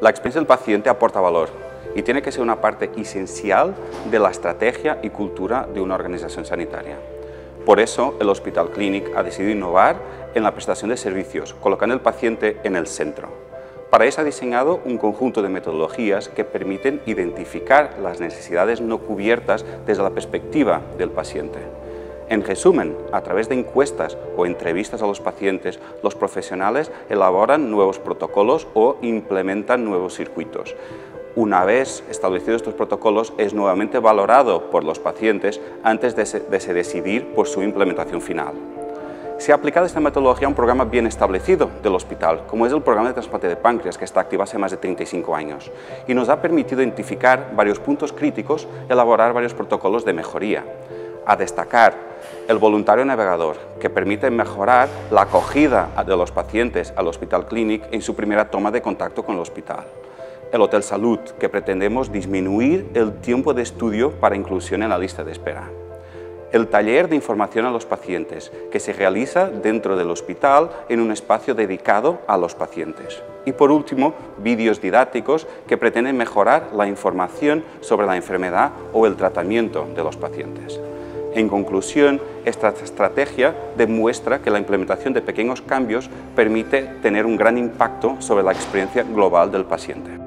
La experiencia del paciente aporta valor y tiene que ser una parte esencial de la estrategia y cultura de una organización sanitaria. Por eso, el Hospital Clínic ha decidido innovar en la prestación de servicios, colocando al paciente en el centro. Para eso ha diseñado un conjunto de metodologías que permiten identificar las necesidades no cubiertas desde la perspectiva del paciente. En resumen, a través de encuestas o entrevistas a los pacientes, los profesionales elaboran nuevos protocolos o implementan nuevos circuitos. Una vez establecidos estos protocolos, es nuevamente valorado por los pacientes antes de decidir por su implementación final. Se ha aplicado esta metodología a un programa bien establecido del hospital, como es el programa de trasplante de páncreas, que está activo hace más de 35 años, y nos ha permitido identificar varios puntos críticos, elaborar varios protocolos de mejoría. A destacar, el voluntario navegador, que permite mejorar la acogida de los pacientes al Hospital Clínic en su primera toma de contacto con el hospital. El Hotel Salud, que pretendemos disminuir el tiempo de estudio para inclusión en la lista de espera. El taller de información a los pacientes, que se realiza dentro del hospital en un espacio dedicado a los pacientes. Y por último, vídeos didácticos que pretenden mejorar la información sobre la enfermedad o el tratamiento de los pacientes. En conclusión, esta estrategia demuestra que la implementación de pequeños cambios permite tener un gran impacto sobre la experiencia global del paciente.